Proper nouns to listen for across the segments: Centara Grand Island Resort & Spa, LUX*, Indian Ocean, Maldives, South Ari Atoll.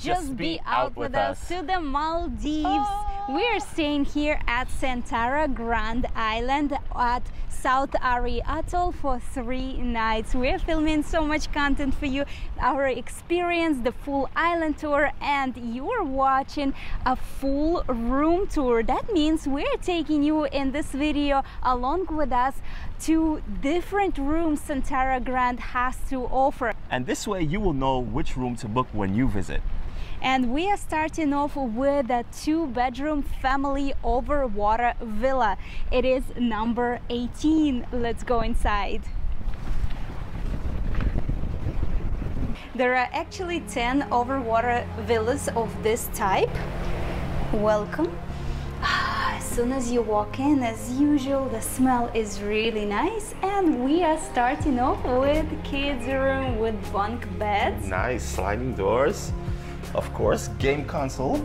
Just be out with us to the Maldives. Oh. We're staying here at Centara Grand Island at South Ari Atoll for 3 nights. We're filming so much content for you, our experience, the full island tour, and you're watching a full room tour. That means we're taking you in this video along with us to different rooms Centara Grand has to offer. And this way you will know which room to book when you visit. And we are starting off with a 2-bedroom family over water villa. It is number 18. Let's go inside. There are actually 10 overwater villas of this type. Welcome. As soon as you walk in, as usual, the smell is really nice, and we are starting off with kids' room with bunk beds. Nice sliding doors. Of course, game console.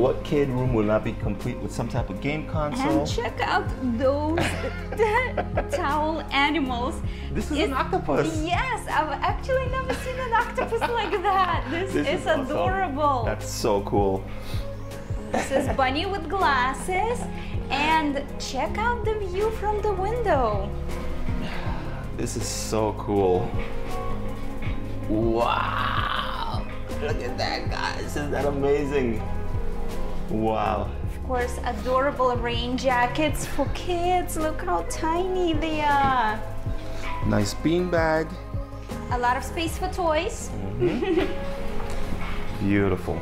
What kid room will not be complete with some type of game console? And check out those towel animals. This is an octopus. Yes, I've actually never seen an octopus like that. This is adorable. Awesome. That's so cool. This is bunny with glasses. And check out the view from the window. This is so cool. Wow. Look at that, guys, isn't that amazing? Wow. Of course, adorable rain jackets for kids. Look how tiny they are. Nice bean bag. A lot of space for toys. Mm-hmm. Beautiful.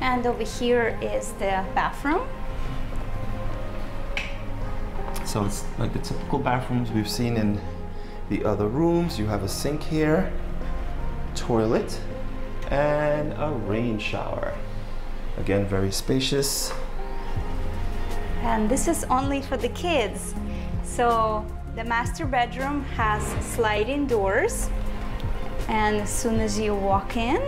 And over here is the bathroom. So it's like the typical bathrooms we've seen in the other rooms. You have a sink here, toilet, and a rain shower. Again, very spacious. And this is only for the kids. So the master bedroom has sliding doors, and as soon as you walk in,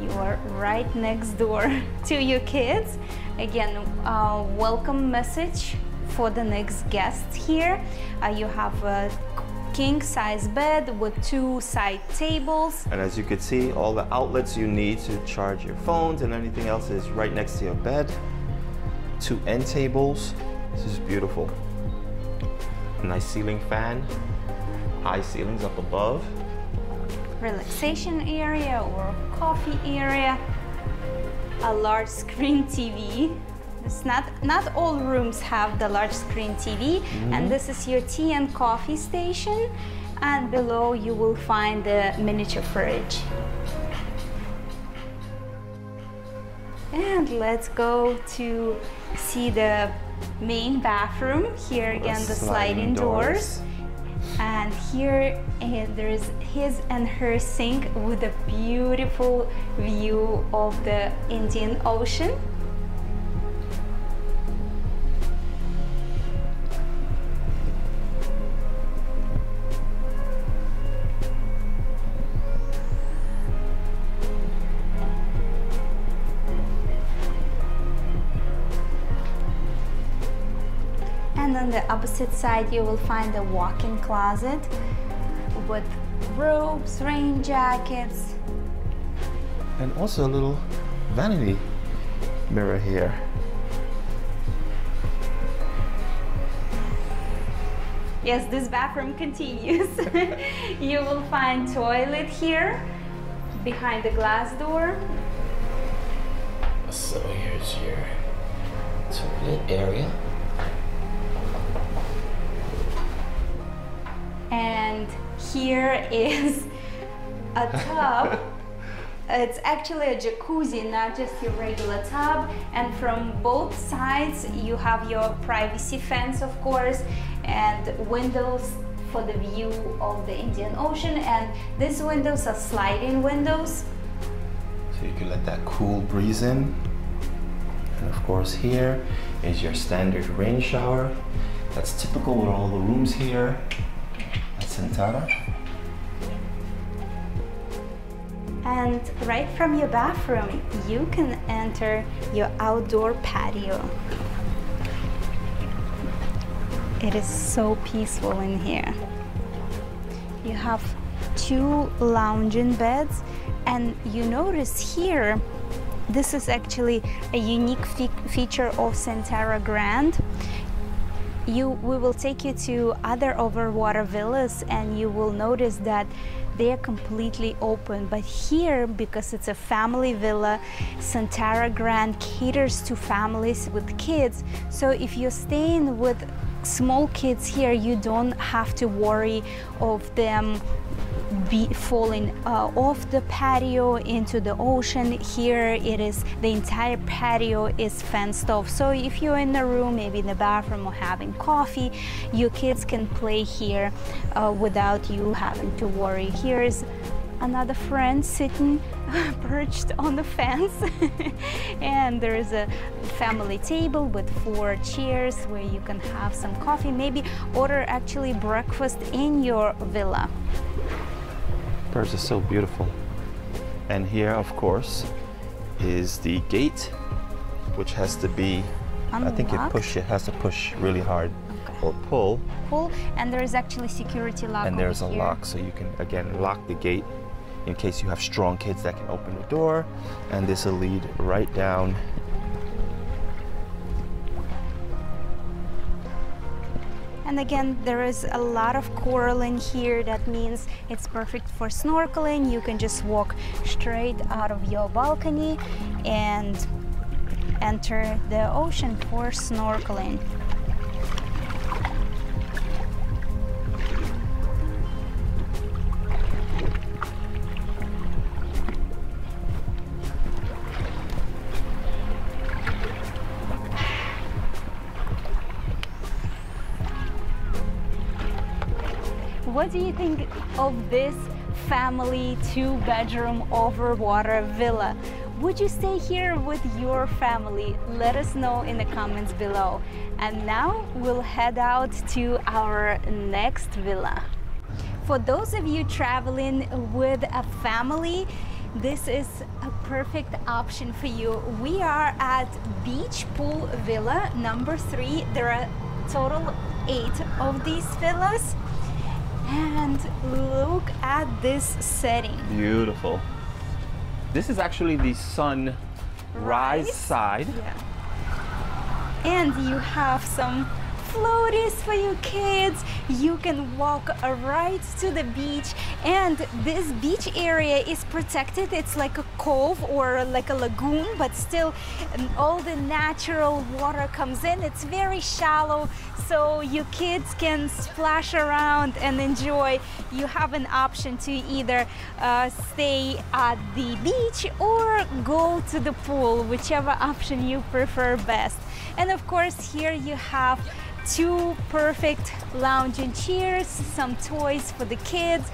you are right next door to your kids. Again, a welcome message for the next guest here. You have a king-size bed with 2 side tables. And as you can see, all the outlets you need to charge your phones and anything else is right next to your bed. 2 end tables. This is beautiful. Nice ceiling fan. High ceilings up above. Relaxation area or coffee area. A large screen TV. It's not all rooms have the large screen TV. Mm-hmm. And this is your tea and coffee station, and below you will find the miniature fridge. And let's go to see the main bathroom. Here again, the sliding doors. And here there is his and her sink with a beautiful view of the Indian Ocean. On the opposite side, you will find a walk-in closet with robes, rain jackets, and also a little vanity mirror here. Yes, this bathroom continues. You will find toilet here behind the glass door. So here's your toilet area. And here is a tub. It's actually a jacuzzi, not just your regular tub. And from both sides, you have your privacy fence, of course, and windows for the view of the Indian Ocean. And these windows are sliding windows. So you can let that cool breeze in. And of course, here is your standard rain shower. That's typical with all the rooms here. Centara. And right from your bathroom, you can enter your outdoor patio. It is so peaceful in here. You have two lounging beds. And you notice here, this is actually a unique feature of Centara Grand. We will take you to other overwater villas and you will notice that they are completely open. But here, because it's a family villa, Centara Grand caters to families with kids. So if you're staying with small kids here, you don't have to worry of them falling off the patio into the ocean. Here it is, the entire patio is fenced off. So if you're in the room, maybe in the bathroom or having coffee, your kids can play here without you having to worry. Here's another friend sitting perched on the fence and there is a family table with 4 chairs where you can have some coffee, maybe order actually breakfast in your villa. Perth is so beautiful, and here of course is the gate, which has to be unlocked. I think it has to push really hard. Okay. Or pull, and there is actually security lock, and there's a lock, so you can again lock the gate in case you have strong kids that can open the door, and this will lead right down . And again, there is a lot of coral in here. That means it's perfect for snorkeling. You can just walk straight out of your balcony and enter the ocean for snorkeling. What do you think of this family 2-bedroom overwater villa? Would you stay here with your family? Let us know in the comments below. And now we'll head out to our next villa. For those of you traveling with a family, this is a perfect option for you. We are at Beach Pool Villa number 3. There are total 8 of these villas. And look at this setting. Beautiful. This is actually the sunrise side. Yeah. And you have some floaties for your kids. You can walk right to the beach. And this beach area is protected. It's like a cove or like a lagoon, but still all the natural water comes in. It's very shallow, so your kids can splash around and enjoy. You have an option to either stay at the beach or go to the pool, whichever option you prefer best. And of course, here you have 2 perfect lounging chairs, some toys for the kids,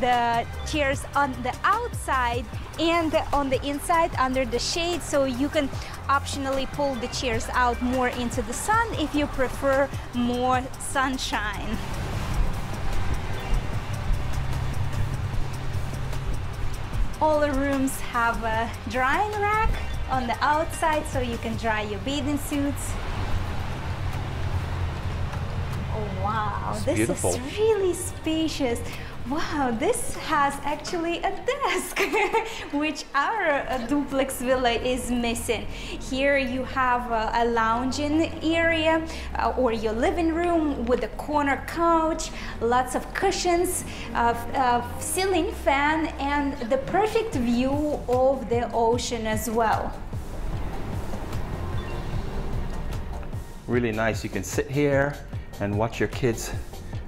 the chairs on the outside and on the inside under the shade, so you can optionally pull the chairs out more into the sun if you prefer more sunshine. All the rooms have a drying rack on the outside, so you can dry your bathing suits. Wow, it's beautiful. This is really spacious. Wow, this has actually a desk, which our duplex villa is missing. Here you have a lounging area or your living room with a corner couch, lots of cushions, a ceiling fan, and the perfect view of the ocean as well. Really nice. You can sit here and watch your kids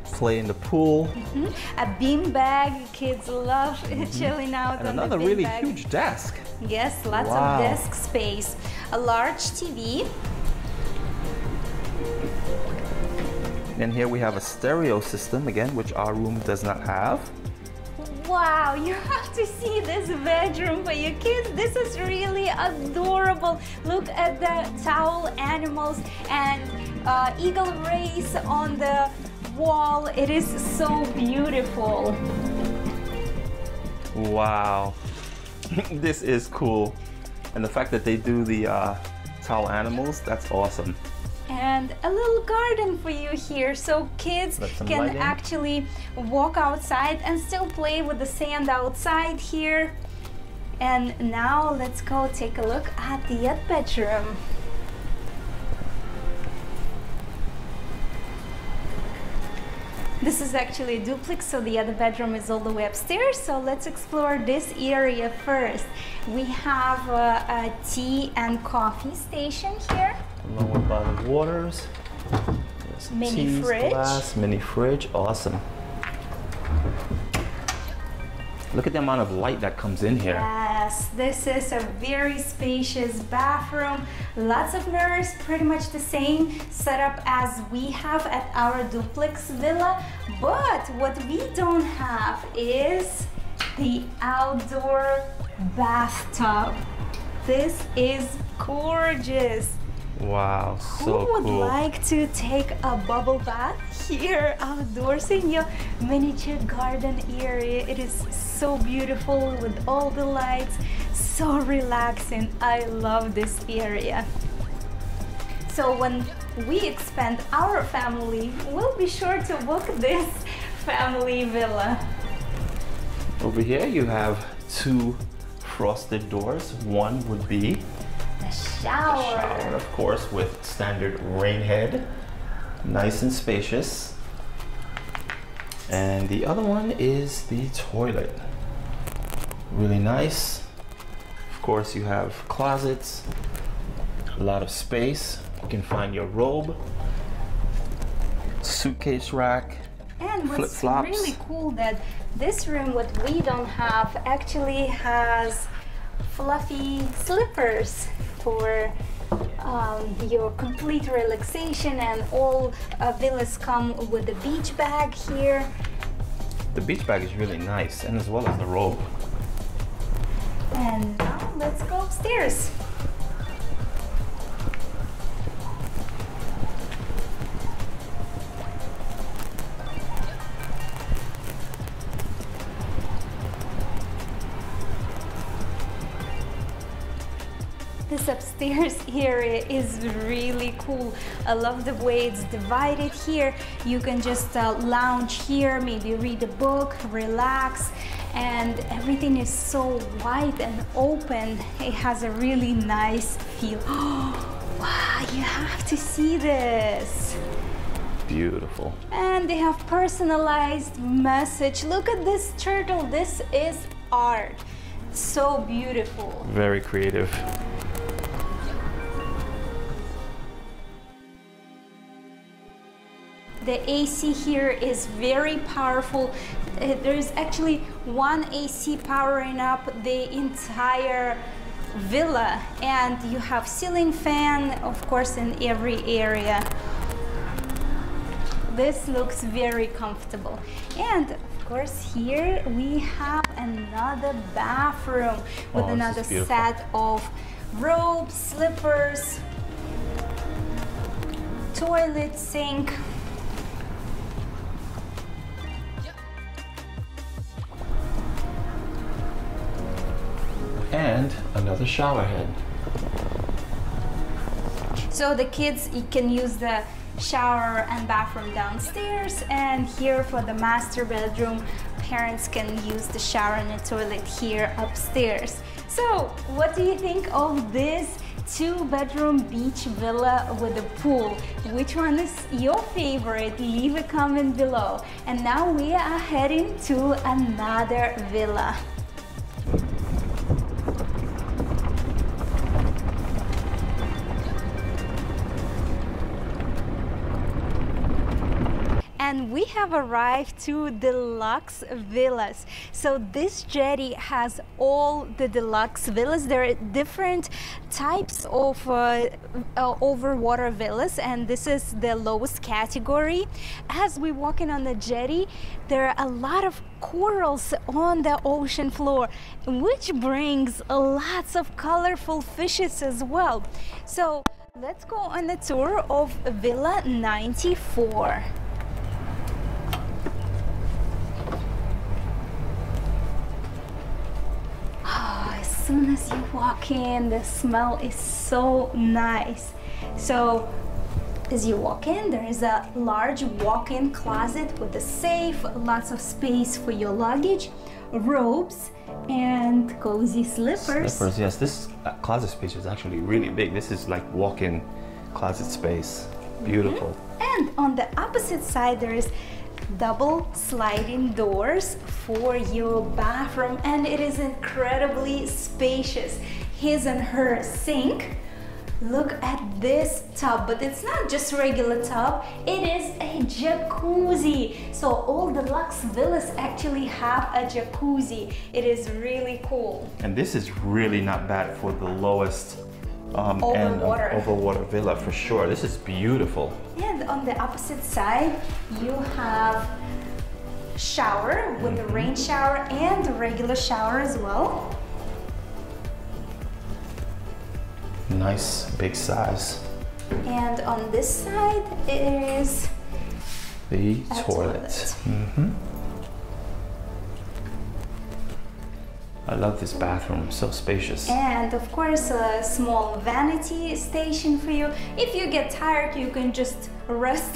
play in the pool. Mm-hmm. A bean bag, kids love chilling out and on the bean bag. Another really huge desk. Yes, lots of desk space. A large TV. And here we have a stereo system again, which our room does not have. Wow, you have to see this bedroom for your kids. This is really adorable. Look at the towel animals and eagle rays on the wall. It is so beautiful. Wow, this is cool. And the fact that they do the towel animals, that's awesome. and a little garden for you here, so kids can actually walk outside and still play with the sand outside here. And now let's go take a look at the bedroom. This is actually a duplex, so the other bedroom is all the way upstairs, so let's explore this area first. We have a tea and coffee station here. Lower bottled waters. There's mini fridge. Glass, mini fridge, awesome. Look at the amount of light that comes in here. Yes, this is a very spacious bathroom. Lots of mirrors, pretty much the same setup as we have at our duplex villa. But what we don't have is the outdoor bathtub. This is gorgeous. Wow, so cool. Who would like to take a bubble bath here outdoors in your miniature garden area? It is so beautiful with all the lights, so relaxing. I love this area. So when we expand our family, we'll be sure to book this family villa. Over here you have two frosted doors. One would be shower, of course, with standard rain head, nice and spacious. And the other one is the toilet, really nice. Of course, you have closets, a lot of space. You can find your robe, suitcase rack, and what's really cool that this room, what we don't have, actually has fluffy slippers for your complete relaxation, and all villas come with a beach bag here. The beach bag is really nice, and as well as the robe. And now let's go upstairs. This upstairs area is really cool. I love the way it's divided here. You can just lounge here, maybe read a book, relax, and everything is so wide and open. It has a really nice feel. Wow, you have to see this. Beautiful. And they have personalized message. Look at this turtle. This is art. So beautiful. Very creative. The AC here is very powerful. There is actually one AC powering up the entire villa, and you have ceiling fan, of course, in every area. This looks very comfortable. And of course, here we have another bathroom with another set of robes, slippers, toilet, sink. And another shower head. So the kids can use the shower and bathroom downstairs, and here for the master bedroom, parents can use the shower and the toilet here upstairs. So what do you think of this two-bedroom beach villa with a pool? Which one is your favorite? Leave a comment below. And now we are heading to another villa. And we have arrived to deluxe villas. So this jetty has all the deluxe villas. There are different types of overwater villas, and this is the lowest category. As we walk in on the jetty, there are a lot of corals on the ocean floor, which brings lots of colorful fishes as well. So let's go on the tour of Villa 94. As soon as you walk in, the smell is so nice. So As you walk in, there is a large walk-in closet with a safe, lots of space for your luggage, robes, and cozy slippers. Slippers, yes. This closet space is actually really big. This is like walk-in closet space. Beautiful. Mm-hmm. And on the opposite side, there is double sliding doors for your bathroom, and it is incredibly spacious. His and her sink. Look at this tub, but it's not just regular tub, it is a jacuzzi. So all the LUX* villas actually have a jacuzzi. It is really cool. And this is really not bad for the lowest overwater villa for sure. This is beautiful. And on the opposite side, you have shower with a rain shower and a regular shower as well. Nice big size. And on this side is the toilet. Mm-hmm. I love this bathroom, so spacious. And of course a small vanity station for you. If you get tired, you can just rest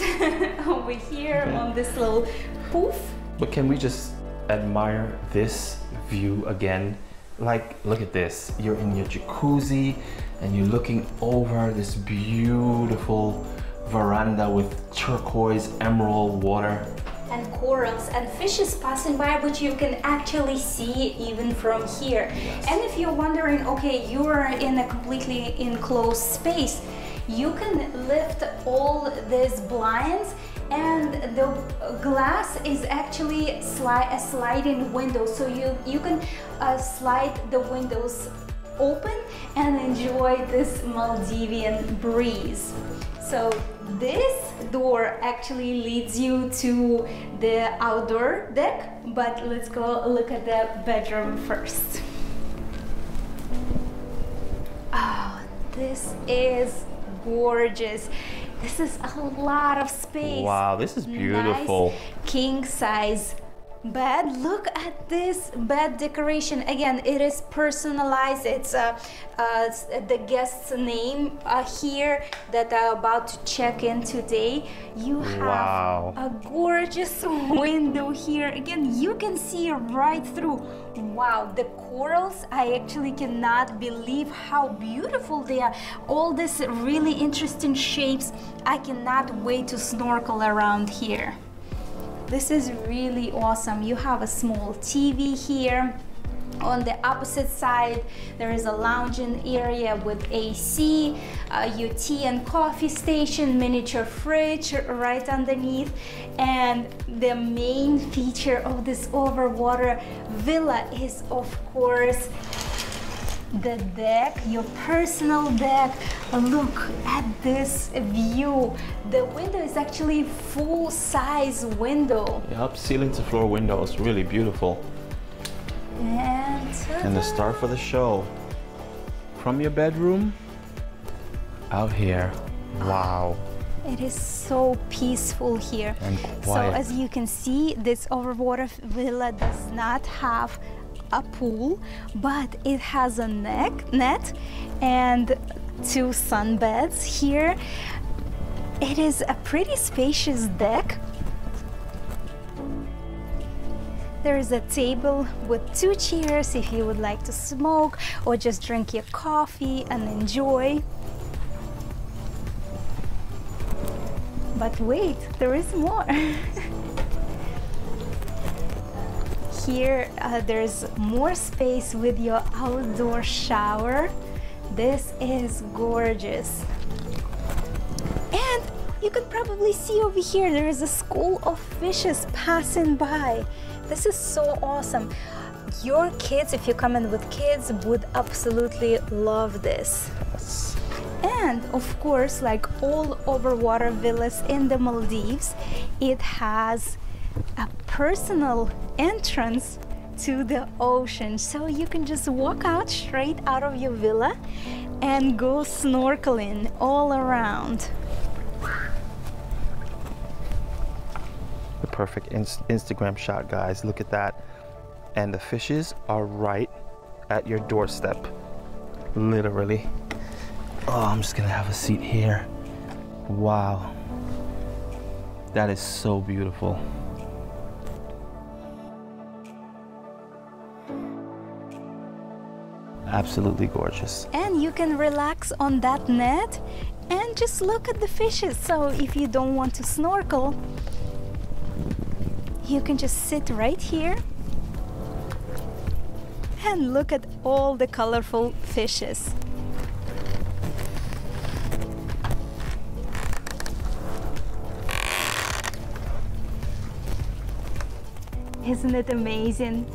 over here on this little poof. But can we just admire this view again? Like, look at this. You're in your jacuzzi and you're looking over this beautiful veranda with turquoise emerald water. And corals and fishes passing by, which you can actually see even from here. Yes. And if you're wondering, okay, you are in a completely enclosed space, you can lift all these blinds, and the glass is actually a sliding window, so you can slide the windows open and enjoy this Maldivian breeze. So this door actually leads you to the outdoor deck, but let's go look at the bedroom first. Oh, this is gorgeous. This is a lot of space. Wow, this is beautiful. Nice king-size bed. Look at this bed decoration. Again, it is personalized. It's the guest's name here that are about to check in today. You have a gorgeous window here. Again, you can see right through. Wow, the corals, I actually cannot believe how beautiful they are. All these really interesting shapes. I cannot wait to snorkel around here. This is really awesome. You have a small TV here. On the opposite side, there is a lounging area with AC, your tea and coffee station, miniature fridge right underneath. And the main feature of this overwater villa is, of course, the deck, your personal deck. Look at this view. The window is actually full-size window. Yep, ceiling to floor window is really beautiful. And the star for the show, from your bedroom out here. Wow. It is so peaceful here. And quiet. So as you can see, this overwater villa does not have a pool, but it has a net and two sunbeds here. It is a pretty spacious deck. There is a table with two chairs if you would like to smoke or just drink your coffee and enjoy. But wait, there is more. Here there's more space with your outdoor shower. This is gorgeous. And you could probably see over here there is a school of fishes passing by. This is so awesome. Your kids, if you come in with kids, would absolutely love this. Yes. And of course, like all overwater villas in the Maldives, it has a personal entrance to the ocean, so you can just walk out straight out of your villa and go snorkeling all around. The perfect Instagram shot, guys. Look at that. And the fishes are right at your doorstep, literally. Oh, I'm just gonna have a seat here. Wow, that is so beautiful. Absolutely gorgeous. And you can relax on that net and just look at the fishes. So if you don't want to snorkel, you can just sit right here and look at all the colorful fishes. Isn't it amazing?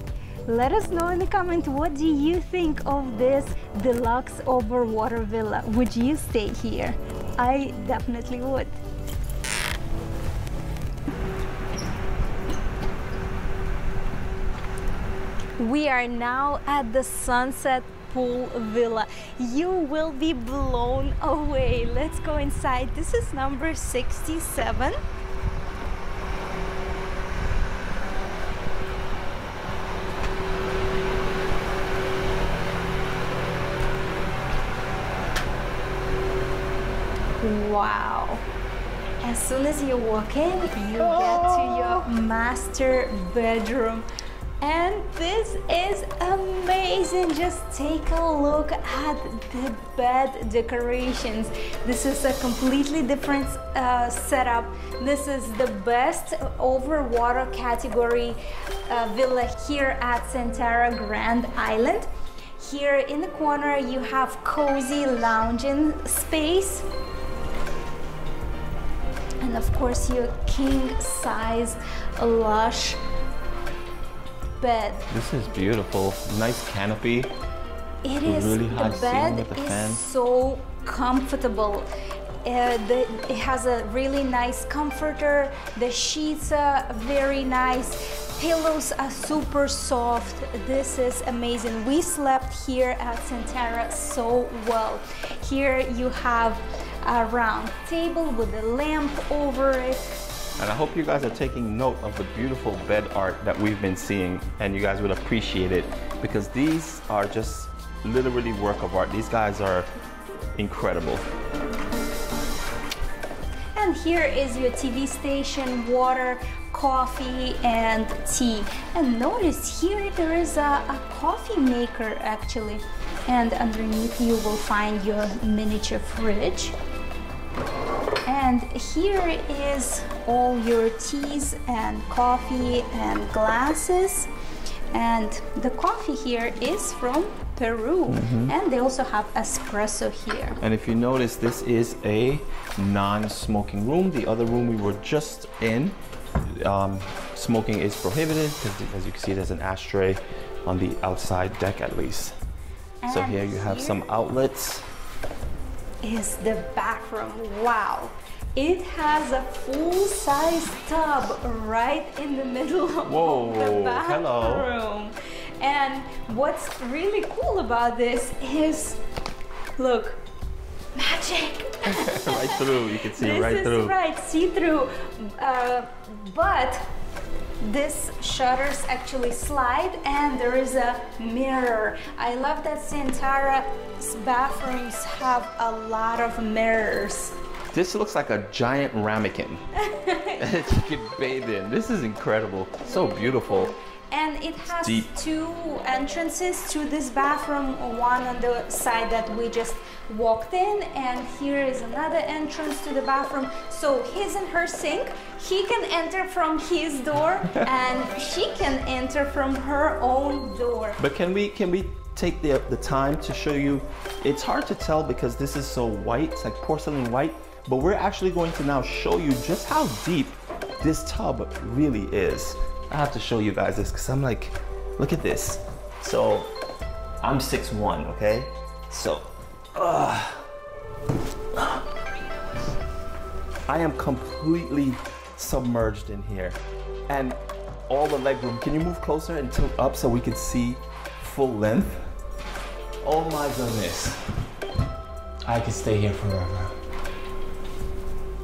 Let us know in the comment, what do you think of this deluxe overwater villa? Would you stay here? I definitely would. We are now at the Sunset Pool Villa. You will be blown away. Let's go inside. This is number 67. Wow. As soon as you walk in, you get to your master bedroom. And this is amazing. Just take a look at the bed decorations. This is a completely different setup. This is the best overwater category villa here at Centara Grand Island. Here in the corner, you have cozy lounging space. And of course, your king-size lush bed. This is beautiful. Nice canopy. It is really high. The bed is so comfortable. It has a really nice comforter. The sheets are very nice. Pillows are super soft. This is amazing. We slept here at Centara so well. Here you have a round table with a lamp over it. And I hope you guys are taking note of the beautiful bed art that we've been seeing, and you guys would appreciate it, because these are just literally work of art. These guys are incredible. And here is your TV station, water, coffee, and tea. And notice here there is a coffee maker actually. And underneath you will find your miniature fridge. And here is all your teas and coffee and glasses. And the coffee here is from Peru. Mm-hmm. And they also have espresso here. And if you notice, this is a non-smoking room. The other room we were just in, smoking is prohibited, because as you can see, there's an ashtray on the outside deck at least. And so here you have some outlets. Is the bathroom. Wow. It has a full-size tub right in the middle of the bathroom. Hello. And what's really cool about this is, look, magic. Right through, you can see right through. This is right, see-through. But these shutters actually slide, and there is a mirror. I love that Centara's bathrooms have a lot of mirrors. This looks like a giant ramekin that you can bathe in. This is incredible. So beautiful. And it has two entrances to this bathroom, one on the side that we just walked in, and here is another entrance to the bathroom. So his and her sink, he can enter from his door and she can enter from her own door. But can we take the time to show you? It's hard to tell because this is so white, it's like porcelain white, but we're actually going to now show you just how deep this tub really is. I have to show you guys this because I'm like, look at this. So I'm 6'1", okay? So I am completely submerged in here. And all the leg room, can you move closer and tilt up so we can see full length? Oh my goodness. I could stay here forever.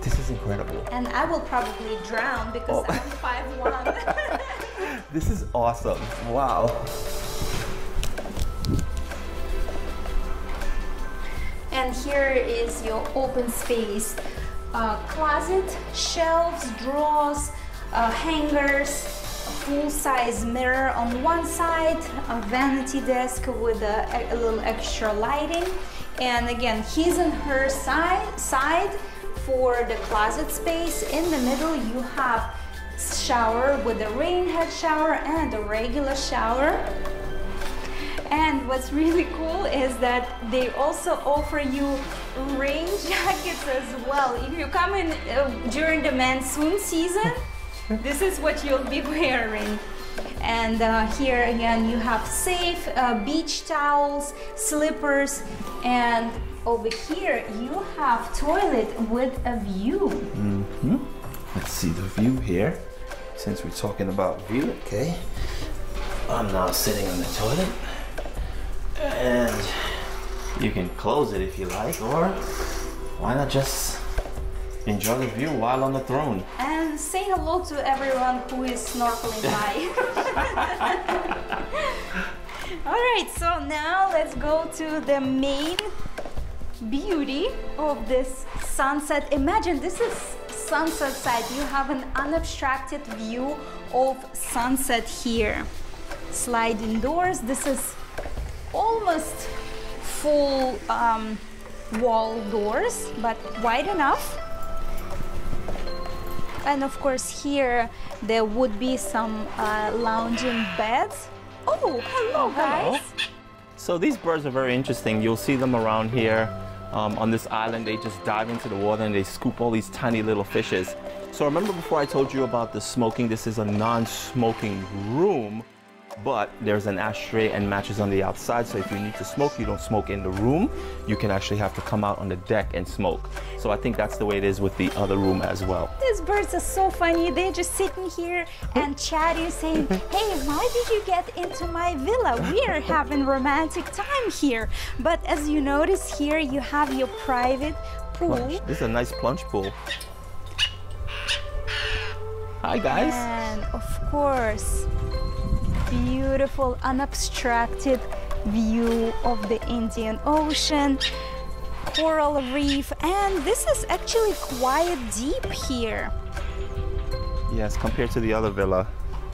This is incredible. And I will probably drown because I'm 5'1". This is awesome. Wow. And here is your open space. closet, shelves, drawers, hangers, a full-size mirror on one side, a vanity desk with a little extra lighting, and again his and her side for the closet space. In the middle you have shower with a rain head shower and a regular shower. And what's really cool is that they also offer you rain jackets as well. If you come in during the monsoon season, this is what you'll be wearing. And here again you have safe beach towels, slippers, and over here you have toilet with a view. Mm-hmm. Let's see the view here. Since we're talking about view, okay. I'm now sitting on the toilet. And you can close it if you like, or why not just enjoy the view while on the throne. And say hello to everyone who is snorkeling by. All right, so now let's go to the main beauty of this sunset. Imagine this is sunset side. You have an unobstructed view of sunset here. Sliding doors. This is almost full wall doors, but wide enough. And of course here there would be some lounging beds. Oh, hello guys! Hello. So these birds are very interesting. You'll see them around here on this island. They just dive into the water and they scoop all these tiny little fishes. So remember before I told you about the smoking, this is a non-smoking room. But there's an ashtray and matches on the outside, so if you need to smoke, you don't smoke in the room. You can actually have to come out on the deck and smoke. So I think that's the way it is with the other room as well. These birds are so funny. They're just sitting here and chatting, saying, hey, why did you get into my villa? We are having romantic time here. But as you notice here, you have your private pool. Plunge. This is a nice plunge pool. Hi, guys. And of course, beautiful unobstructed view of the Indian Ocean, coral reef, and this is actually quite deep here. Yes, compared to the other villa,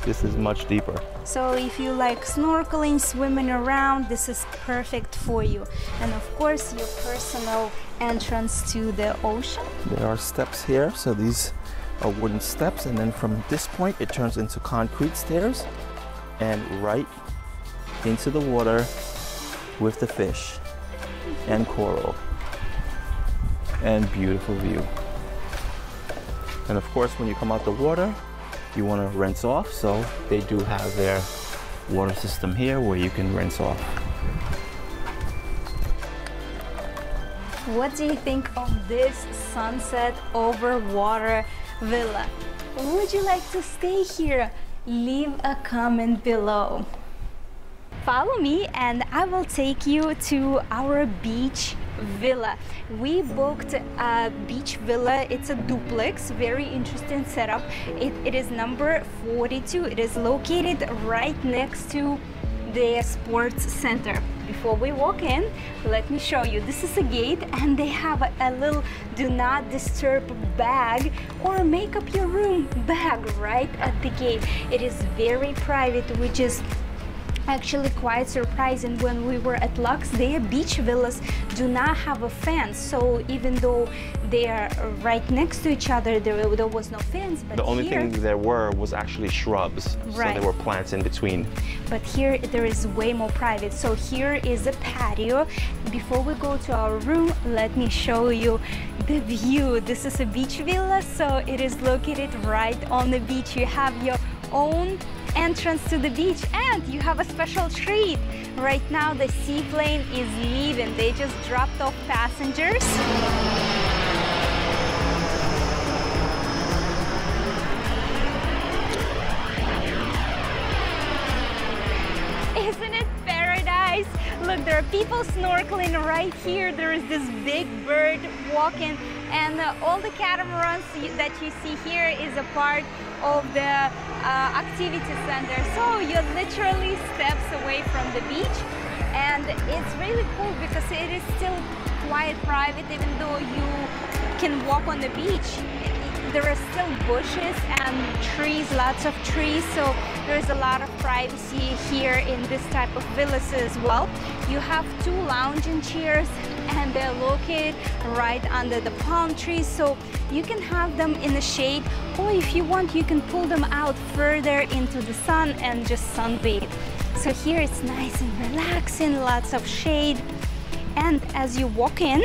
this is much deeper. So if you like snorkeling, swimming around, this is perfect for you. And of course, your personal entrance to the ocean. There are steps here, so these are wooden steps, and then from this point, it turns into concrete stairs. And right into the water with the fish and coral, and beautiful view. And of course, when you come out the water, you want to rinse off, so they do have their water system here where you can rinse off. What do you think of this sunset over water villa? Would you like to stay here? Leave a comment below. Follow me and I will take you to our beach villa. We booked a beach villa. It's a duplex, very interesting setup. It is number 42. It is located right next to the sports center. Before we walk in, let me show you. This is a gate and they have a little do not disturb bag or make up your room bag right at the gate. It is very private, which is actually quite surprising. When we were at LUX*, their beach villas do not have a fence, so even though they are right next to each other, there was no fence. But the only thing there were was actually shrubs, right. So there were plants in between. But here there is way more private. So here is a patio. Before we go to our room, let me show you the view. This is a beach villa, so it is located right on the beach. You have your own entrance to the beach, and you have a special treat. Right now the seaplane is leaving. They just dropped off passengers. Isn't it paradise? Look, there are people snorkeling right here. There is this big bird walking, and all the catamarans that you see here is a part of the activity center. So you're literally steps away from the beach, and it's really cool because it is still quite private, even though you can walk on the beach. There are still bushes and trees, lots of trees, so there is a lot of privacy here in this type of villas as well. You have two lounging chairs and they're located right under the palm trees, so you can have them in the shade, or if you want, you can pull them out further into the sun and just sunbathe. So here it's nice and relaxing, lots of shade. And as you walk in,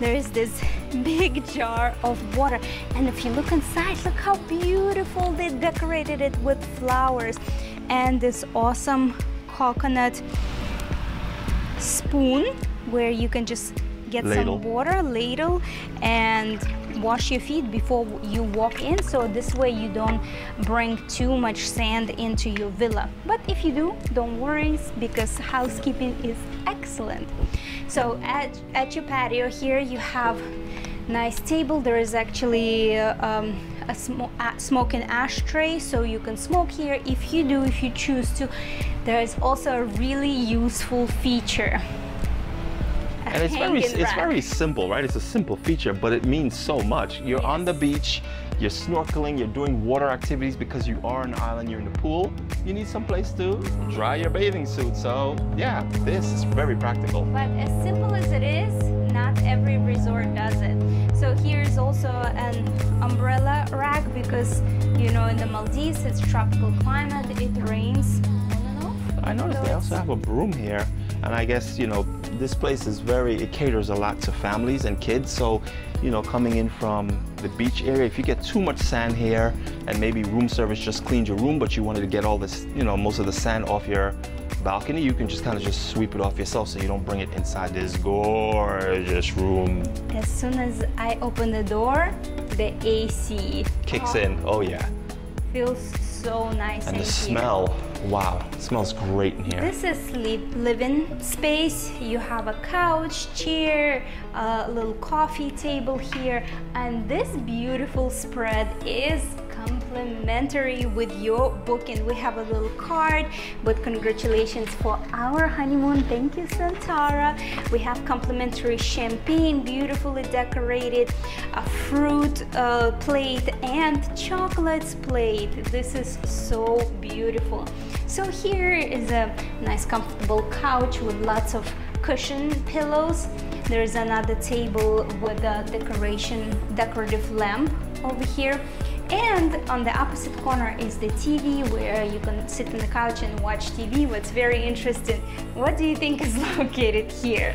there is this big jar of water, and if you look inside, look how beautiful they decorated it with flowers and this awesome coconut spoon where you can just get some water, ladle, and wash your feet before you walk in, so this way you don't bring too much sand into your villa. But if you do, don't worry, because housekeeping is excellent. So at your patio here you have nice table. There is actually a smoking ashtray, so you can smoke here if you choose to. There is also a really useful feature. And it's very simple, right? It's a simple feature, but it means so much. You're on the beach, you're snorkeling, you're doing water activities because you are on an island, you're in the pool, you need some place to dry your bathing suit. So yeah, this is very practical. But as simple as it is, not every resort does it. So here's also an umbrella rack because, you know, in the Maldives, it's tropical climate, it rains. I noticed they also have a broom here, and I guess, you know, this place is it caters a lot to families and kids, so, you know, coming in from the beach area, if you get too much sand here, and maybe room service just cleaned your room, but you wanted to get all this, you know, most of the sand off your balcony, you can just kind of just sweep it off yourself so you don't bring it inside this gorgeous room. As soon as I open the door, the AC kicks in. Oh yeah. Feels so nice in here. And the smell. Wow, it smells great in here. This is living space. You have a couch, chair, a little coffee table here, and this beautiful spread is complimentary with your booking. We have a little card with congratulations for our honeymoon. Thank you, Centara. We have complimentary champagne, beautifully decorated, a fruit plate and chocolates plate. This is so beautiful. So here is a nice comfortable couch with lots of cushion pillows. There is another table with a decorative lamp over here. And on the opposite corner is the TV where you can sit on the couch and watch TV. What's very interesting, what do you think is located here?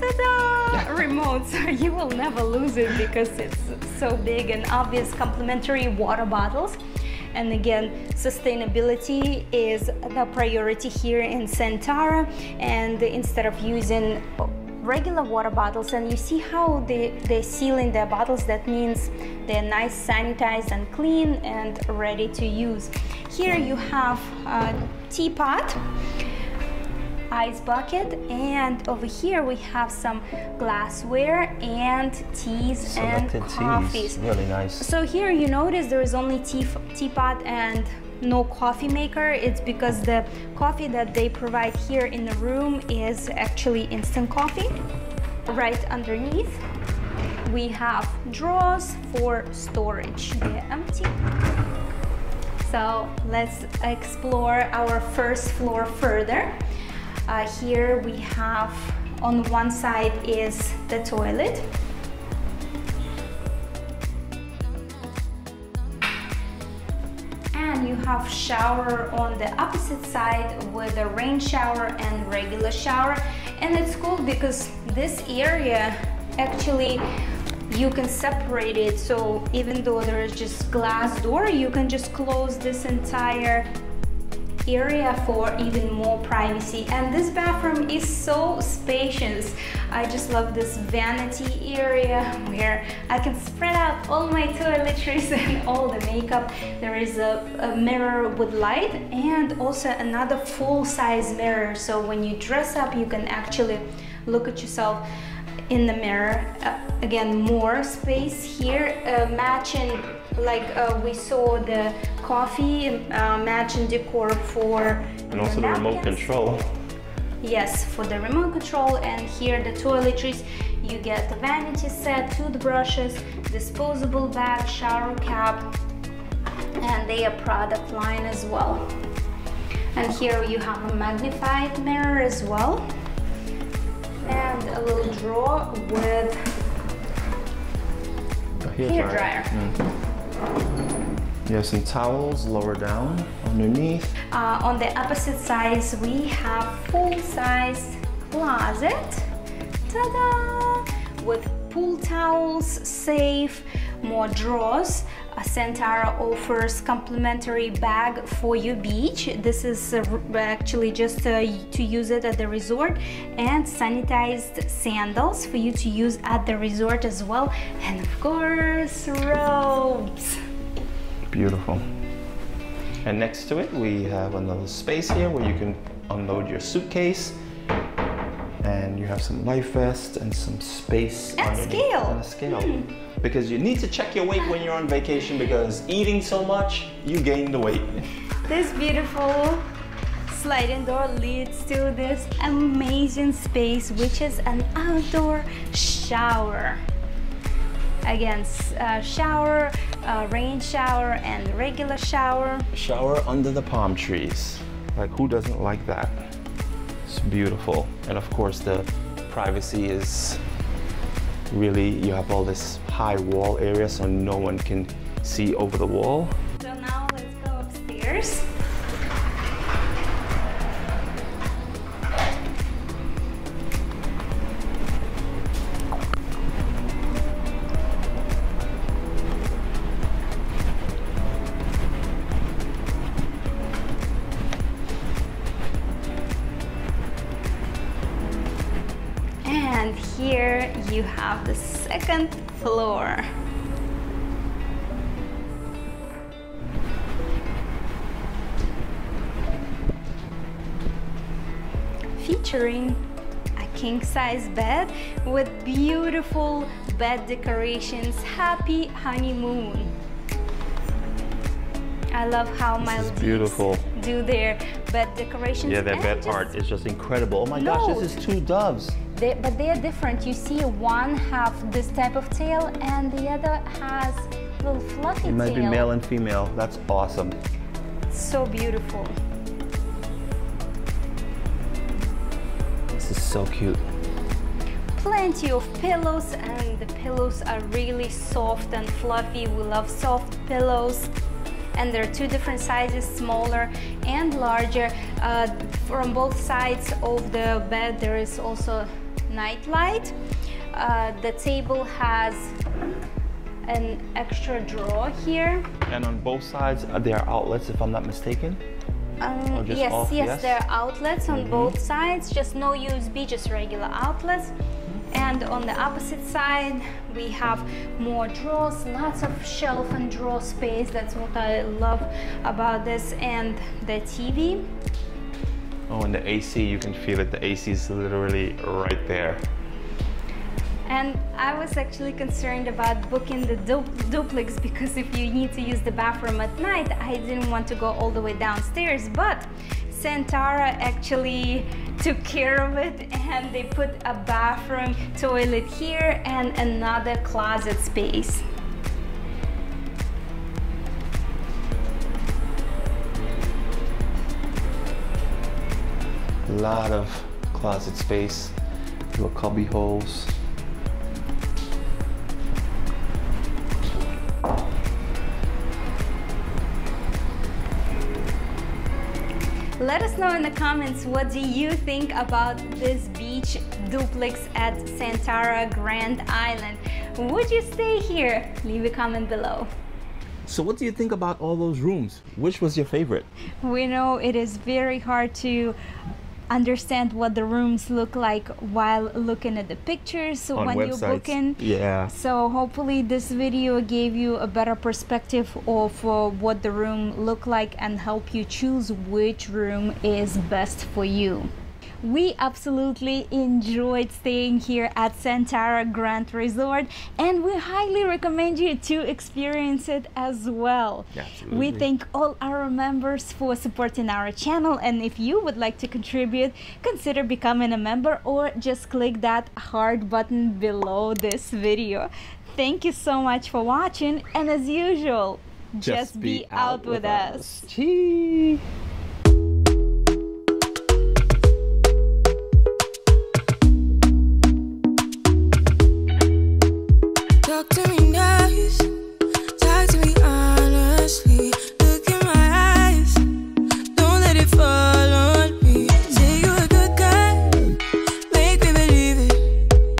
Ta-da! Remote, so you will never lose it because it's so big and obvious. Complimentary water bottles. And again, sustainability is the priority here in Centara, and instead of using regular water bottles, and you see how they're sealing their bottles, that means they're nice, sanitized and clean and ready to use. Here you have a teapot, ice bucket, and over here we have some glassware and teas and coffees. Really nice. So here you notice there is only teapot and no coffee maker. It's because the coffee that they provide here in the room is actually instant coffee. Right underneath we have drawers for storage. They're empty. So let's explore our first floor further. Here we have, on one side is the toilet. And you have shower on the opposite side with a rain shower and regular shower. And it's cool because this area, actually, you can separate it. So even though there is just glass door, you can just close this entire area for even more privacy. And this bathroom is so spacious. I just love this vanity area where I can spread out all my toiletries and all the makeup. There is a mirror with light and also another full-size mirror, so when you dress up you can actually look at yourself in the mirror. Again, more space here, matching, like we saw the coffee matching decor for, and also the remote control Yes, for the remote control. And here the toiletries. You get a vanity set, toothbrushes, disposable bag, shower cap, and their product line as well. And here you have a magnified mirror as well, and a little drawer with a hair dryer. You have some towels lower down underneath. On the opposite sides we have full-size closet. Ta-da! With pool towels, safe, more drawers. Centara offers complimentary bag for your beach. This is actually just to use it at the resort, and sanitized sandals for you to use at the resort as well, and of course robes. Beautiful. And next to it we have another space here where you can unload your suitcase, and you have some life vests and some space and scale. And a scale. Because you need to check your weight when you're on vacation, because eating so much, you gain the weight. This beautiful sliding door leads to this amazing space, which is an outdoor shower. Again, shower, rain shower, and regular shower. Shower under the palm trees. Like, who doesn't like that? It's beautiful. And of course, the privacy is really, you have all this high wall area, so no one can see over the wall. So now let's go upstairs. And here you have the second floor. Featuring a king-size bed with beautiful bed decorations. Happy honeymoon. I love how Maldives do their bed decorations. Yeah, their bed part is just incredible. Oh my gosh, this is two doves. But they are different. You see, one have this type of tail, and the other has little fluffy tail. It might be male and female. That's awesome. So beautiful. This is so cute. Plenty of pillows, and the pillows are really soft and fluffy. We love soft pillows. And there are two different sizes, smaller and larger. From both sides of the bed there is also nightlight. The table has an extra drawer here. And on both sides there are outlets, if I'm not mistaken? Yes, there are outlets on both sides, just no USB, just regular outlets. And on the opposite side, we have more drawers, lots of shelf and drawer space. That's what I love about this. And the TV. Oh, and the AC, you can feel it. The AC is literally right there. And I was actually concerned about booking the duplex, because if you need to use the bathroom at night, I didn't want to go all the way downstairs. But Centara actually took care of it, and they put a bathroom toilet here and another closet space. A lot of closet space, little cubby holes. Let us know in the comments, what do you think about this beach duplex at Centara Grand Island? Would you stay here? Leave a comment below. So what do you think about all those rooms? Which was your favorite? We know it is very hard to understand what the rooms look like while looking at the pictures on when websites. You're booking. Yeah. So hopefully this video gave you a better perspective of what the room look like, and help you choose which room is best for you. We absolutely enjoyed staying here at Centara Grand Resort, and we highly recommend you to experience it as well. Absolutely. We thank all our members for supporting our channel, and if you would like to contribute, consider becoming a member or just click that heart button below this video. Thank you so much for watching, and as usual, just be out with us. Cheers.